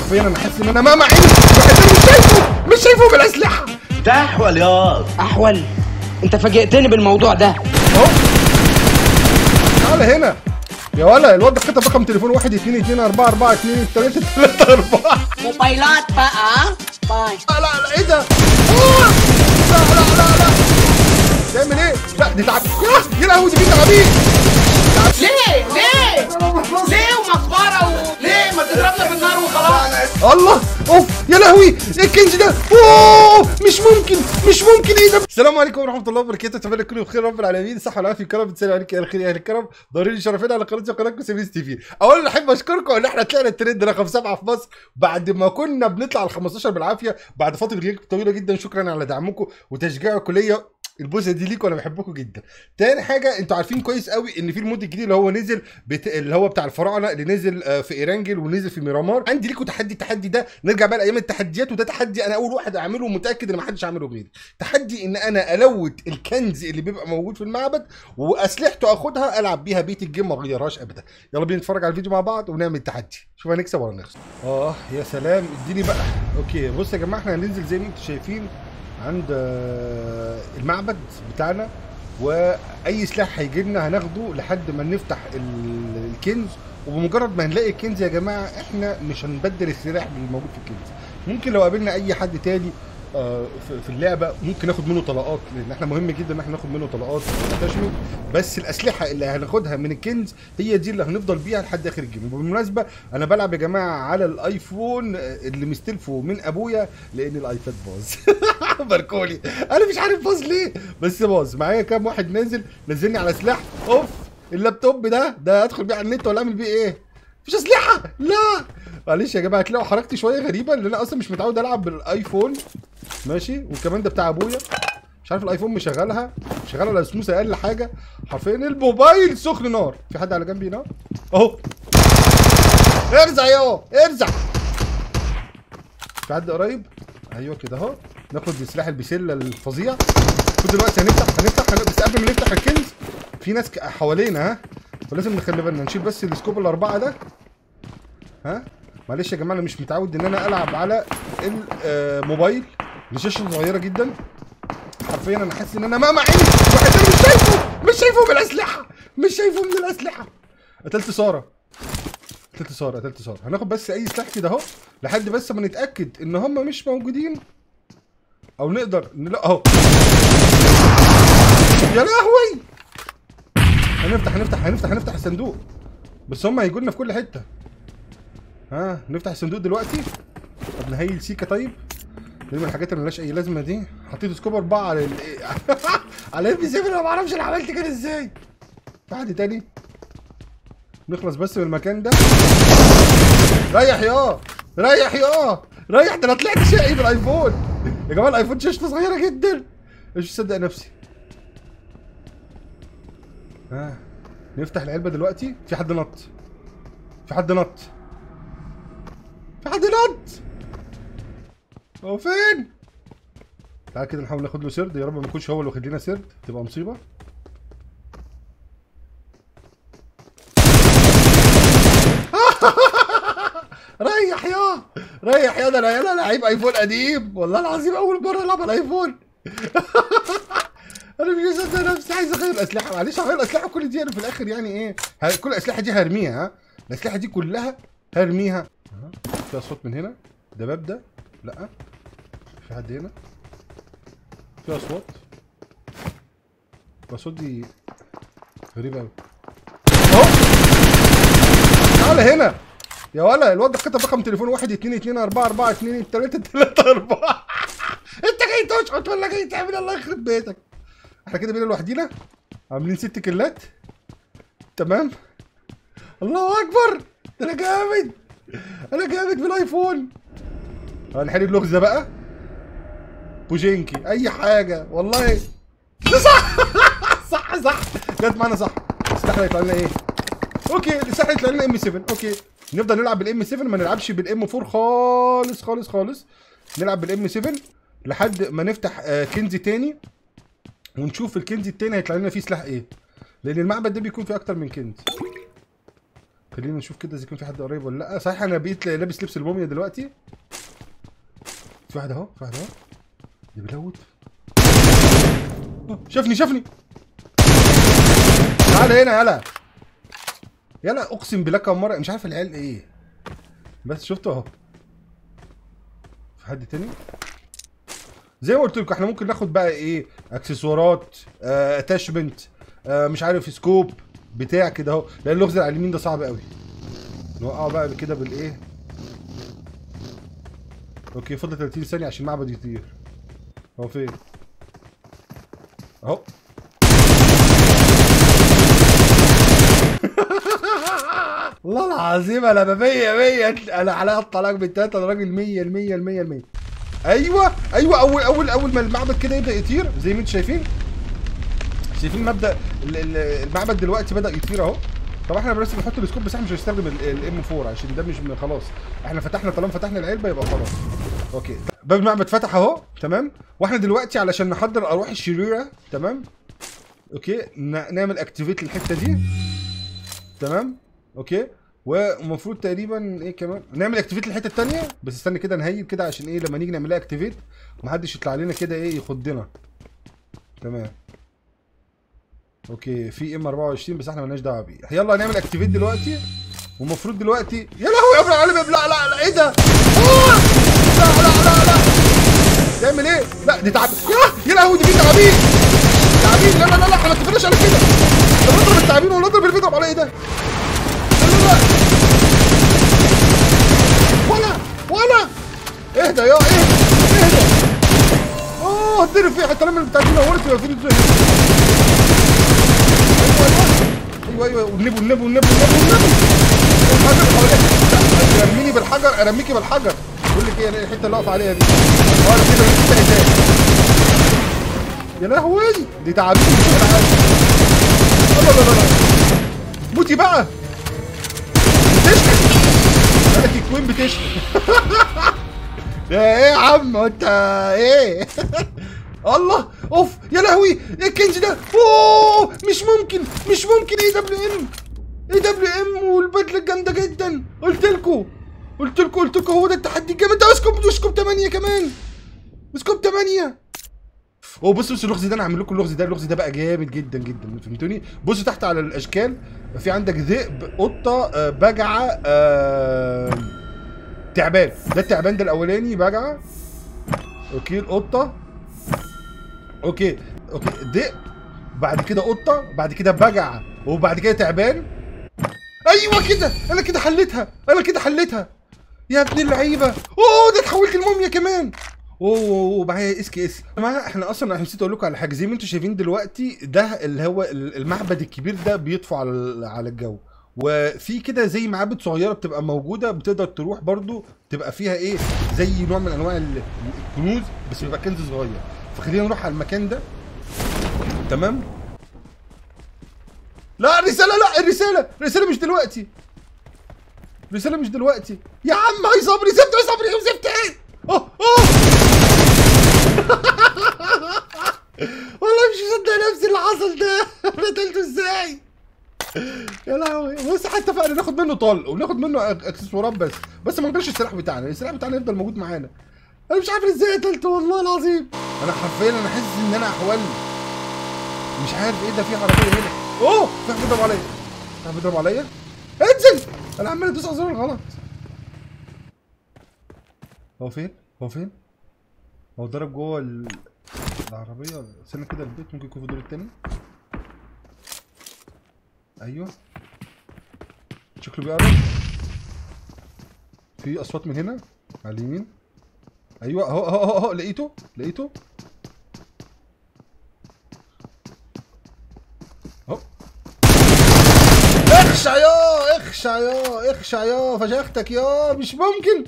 حرفيا انا حاسس ان انا ما معيش، بس انا مش شايفه بالاسلحه. ده احول ياض، احول انت فاجئتني بالموضوع ده اهو. تعالى هنا يا ولا الواد ده كتب رقم تليفون 1 2 2 4 4 2 3 3 4. موبايلات بقى باي. لا ايه ده؟ لا تعمل ايه؟ لا دي تعب يا لهوي، دي تعبين. ليه ومقبره؟ ليه ما تضربنا بالنار وخلاص؟ الله اوف يا لهوي، ايه الكنز ده؟ اوه مش ممكن ايه ده؟ السلام عليكم ورحمه الله وبركاته، اتمنى كل بخير رب العالمين، صحه والعافيه الكرم، بتسلم عليك يا خير يا اهل الكرم، ضارين شرفنا على قناتكم سيفيس تي في. اولا احب اشكركم ان احنا طلعنا الترند رقم 7 في مصر بعد ما كنا بنطلع ال 15 بالعافيه بعد فتره طويله جدا. شكرا على دعمكم وتشجيعكم ليا، البوزه دي ليكوا، انا بحبكوا جدا. تاني حاجه، انتوا عارفين كويس قوي ان في المود الجديد اللي هو نزل اللي هو بتاع الفراعنه، اللي نزل في ايرانجل ونزل في ميرامار. عندي ليكوا تحدي، التحدي ده نرجع بقى لايام التحديات، وده تحدي انا اول واحد اعمله ومتاكد ان ما حدش هيعمله غيري. تحدي ان انا الوت الكنز اللي بيبقى موجود في المعبد واسلحته اخدها العب بيها بيت الجيم، ما اغيرهاش ابدا. يلا بينا نتفرج على الفيديو مع بعض ونعمل التحدي، شوف هنكسب ولا نخسر. يا سلام، اديني بقى. اوكي بصوا يا جماعه، احنا هننزل زي ما انتم شايفين عند المعبد بتاعنا، واي سلاح هيجي لنا هناخده لحد ما نفتح الكنز. وبمجرد ما هنلاقي الكنز يا جماعه احنا مش هنبدل السلاح اللي موجود في الكنز. ممكن لو قابلنا اي حد تاني في اللعبه ممكن ناخد منه طلقات، لان احنا مهم جدا ان احنا ناخد منه طلقات تشمل. بس الاسلحه اللي هناخدها من الكنز هي دي اللي هنفضل بيها لحد اخر الجيم. وبالمناسبه انا بلعب يا جماعه على الايفون اللي مستلفه من ابويا، لان الايباد باظ. باركولي، انا مش عارف باظ ليه بس باظ. معايا كام واحد نازلني على سلاح. اوف اللابتوب ده ادخل بيه على النت ولا اعمل بيه ايه؟ مفيش اسلحه. لا معلش يا جماعه، هتلاقوا حركتي شويه غريبه لان انا اصلا مش متعود العب بالايفون ماشي، وكمان ده بتاع ابويا. مش عارف الايفون مشغلها على سموسه اقل حاجه. حرفيا الموبايل سخن نار. في حد على جنبي هنا اهو، ارزع يا ارزع. في حد قريب؟ ايوه كده اهو. ناخد سلاح البسله الفظيع. خد دلوقتي هنفتح بس قبل ما نفتح الكنز في ناس حوالينا، ها فلازم نخلي بالنا. نشيل بس السكوب ال4 ده، ها. معلش يا جماعه انا مش متعود ان انا العب على الموبايل، دي شاشه صغيره جدا. حرفيا انا حاسس ان انا ما معيش، بس انا مش شايفه بالاسلحه، مش شايفه من الاسلحه. قتلت ساره. هناخد بس اي سلاح كده اهو لحد بس ما نتاكد ان هم مش موجودين او نقدر نلاقي اهو. يا لهوي، هنفتح الصندوق، بس هم هيجوا لنا في كل حته. ها نفتح الصندوق دلوقتي. طب نهيل سيكا. طيب ليه الحاجات اللي مالهاش اي لازمه دي؟ حطيت سكوب 4 على على ام 7. انا ما اعرفش انا عملت كده ازاي. في حد تاني؟ نخلص بس من المكان ده. ريح. ده انا طلعت شقي بالايفون يا جماعه. الايفون شاشته صغيره جدا، مش مصدق نفسي. ها نفتح العلبه دلوقتي. في حد نط. هو فين؟ تعال كده نحاول ناخد له سرد. يا رب ما يكونش هو اللي واخد لنا سرد، تبقى مصيبه. ريح يا ده انا لعيب ايفون قديم والله العظيم، اول مره العب على الايفون. انا مش مصدق نفسي، عايز اغير الاسلحه. معلش هغير الاسلحه كل دي انا في الاخر، يعني ايه كل الاسلحه دي هرميها. ها الاسلحه دي كلها هرميها. في صوت من هنا، ده باب ده. لا في حد هنا، في اصوات. الاصوات دي غريبه قوي اهو. تعالى هنا يا ولا الواد ده كتب رقم تليفون 1 2 2 4 4 2 3 3 4. انت جاي تشقط ولا جاي تعمل؟ الله يخرب بيتك. احنا كده بينا لوحدينا، عاملين 6 كيلات تمام. الله اكبر، انا جامد بالايفون. هنحل اللغزه بقى، بوجينكي اي حاجه والله. ده صح جت معانا صح. السلاح اللي هيطلع لنا ايه؟ اوكي السلاح اللي هيطلع لنا ام 7. اوكي نفضل نلعب بالام 7، ما نلعبش بالام 4 خالص. نلعب بالام 7 لحد ما نفتح كنز تاني ونشوف الكنز التاني هيطلع لنا فيه سلاح ايه، لان المعبد ده بيكون فيه اكتر من كنز. خلينا نشوف كده اذا كان في حد قريب ولا لا. صحيح انا بقيت لابس لبس الموميا دلوقتي. في واحد اهو، في واحد اهو اللي بيلوت. شافني شافني. تعال هنا يلا يلا، اقسم بالله كم مره مش عارف العيال ايه، بس شفته اهو. في حد تاني؟ زي ما قلت لكم احنا ممكن ناخد بقى ايه، اكسسوارات، اتاشمنت، مش عارف، سكوب بتاع كده اهو، لان اللغز على اليمين ده صعب قوي. نوقعه بقى كده بالايه. اوكي فضل 30 ثانيه عشان المعبد يطير. هو فين؟ اهو. والله العظيم انا بمية مية، انا على الطلاق بالتلاته، انا راجل 100 100 100 100. ايوه ايوه، اول ما المعبد كده يبدا يطير زي ما انتم شايفين. شايفين مبدا المعبد دلوقتي بدا يطير اهو. طب احنا بس بنحط السكوب، بس احنا مش هنستخدم الام 4 عشان ده مش خلاص، احنا فتحنا، طالما فتحنا العلبه يبقى خلاص. اوكي باب المعبد فتح اهو، تمام. واحنا دلوقتي علشان نحضر الارواح الشريره، تمام. اوكي نعمل اكتيفيت الحته دي، تمام. اوكي ومفروض تقريبا ايه كمان، نعمل اكتيفيت الحته الثانيه. بس استنى كده نهيب كده عشان ايه لما نيجي نعملها اكتيفيت محدش يطلع لنا كده ايه يخضنا، تمام. اوكي في ام 24 بس احنا مالناش دعوه بيه. يلا هنعمل اكتيفيت دلوقتي، والمفروض دلوقتي يا لهوي يا ابن العالم. لا لا لا ايه ده؟ لا لا لا لا تعمل ايه؟ لا دي تعبير يا لهوي، دي في تعابين تعابين. لا لا لا احنا ما اتفقناش على كده، نضرب التعابين ونضرب اللي بيضرب على ايه ده؟ لا ولا ولا اهدى يا اهدى اهدى. اوه هتضرب فيه حتى لما التعابين نورت يبقى فين ايوه ايوه. والنبو والنبو والنبو والنبو الحجر حواليك، ارميني بالحجر، ارميكي بالحجر. بقول لك ايه الحته اللي اقف عليها دي؟ اه انا كده مفيش تاني تاني. يا لهوي دي تعابين مش عارف. الله الله الله موتي بقى بتشتم. قال لك الكوين بتشتم. ده ايه يا عم انت ايه؟ الله اوف يا لهوي ايه الكنز ده؟ اوه مش ممكن مش ممكن. اي دبليو ام اي دبليو ام والبدله الجامده جدا. قلت لكم قلت لكم قلت لكم هو ده التحدي الجامد ده. سكوب سكوب 8 كمان، سكوب 8. اوه بصوا بصوا اللغز ده، انا هعمل لكم اللغز ده. اللغز ده بقى جامد جدا جدا، فهمتوني؟ بصوا تحت على الاشكال، في عندك ذئب، قطه، بجعه، تعبان. ده التعبان ده الاولاني، بجعه، اوكي القطه، اوكي اوكي ذئب، بعد كده قطه، بعد كده بجعه، وبعد كده تعبان. ايوه كده انا كده حليتها، انا كده حليتها يا ابن اللعيبه. اوه ده اتحولت لموميا كمان. اوه معايا اس كي اس. يا جماعه احنا اصلا انا نسيت اقول لكم على حاجه، زي ما انتم شايفين دلوقتي ده اللي هو المعبد الكبير ده بيطفو على الجو، وفي كده زي معابد صغيره بتبقى موجوده بتقدر تروح برضو، تبقى فيها ايه زي نوع من انواع الكنوز بس بيبقى كنز صغير. خلينا نروح على المكان ده، تمام. لا الرساله لا الرساله، الرساله مش دلوقتي، الرساله مش دلوقتي يا عم. هاي صبري سبت، هاي صبري وسبت ايه. والله مش مصدق نفسي اللي حصل ده. قتلته ازاي يا لهوي. بص حتى فقنا ناخد منه طلق وناخد منه اكسسوارات، بس ما نجيبش السلاح بتاعنا، السلاح بتاعنا يفضل موجود معانا. انا مش عارف ازاي قتلته والله العظيم. انا حرفيا انا حاسس ان انا احولني مش عارف ايه ده. في عربيه هنا، اوه في حد بيضرب عليا، في حد بيضرب عليا. انزل انا عمال ادوس على الزرار غلط. هو فين؟ هو فين؟ هو اتضرب جوه العربيه ولا؟ استنى كده البيت ممكن يكون في الدور التاني. ايوه شكله بيقرب. في اصوات من هنا على اليمين. ايوه اهو اهو اهو لقيته لقيته اهو. اخشع يا اخشع يا اخشع يا فشختك يا مش ممكن.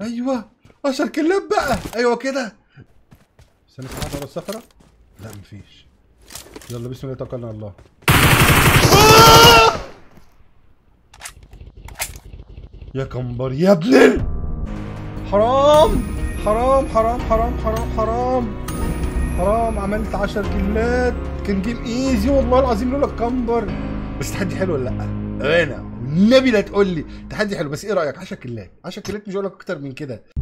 ايوه 10 كلاب بقى. ايوه كده استنى كده على الصخره. لا مفيش. يلا بسم الله توكلنا على الله. يا كمبر يا ابني، حرام حرام حرام حرام حرام حرام حرام. عملت 10 كلمات، كان جيم ايزي والله العظيم لولا الكمبر. بس تحدي حلو ولا لا؟ انا والنبي لا تقول لي تحدي حلو. بس ايه رايك 10 كيلات؟ 10 كيلات مش هقول لك اكتر من كده.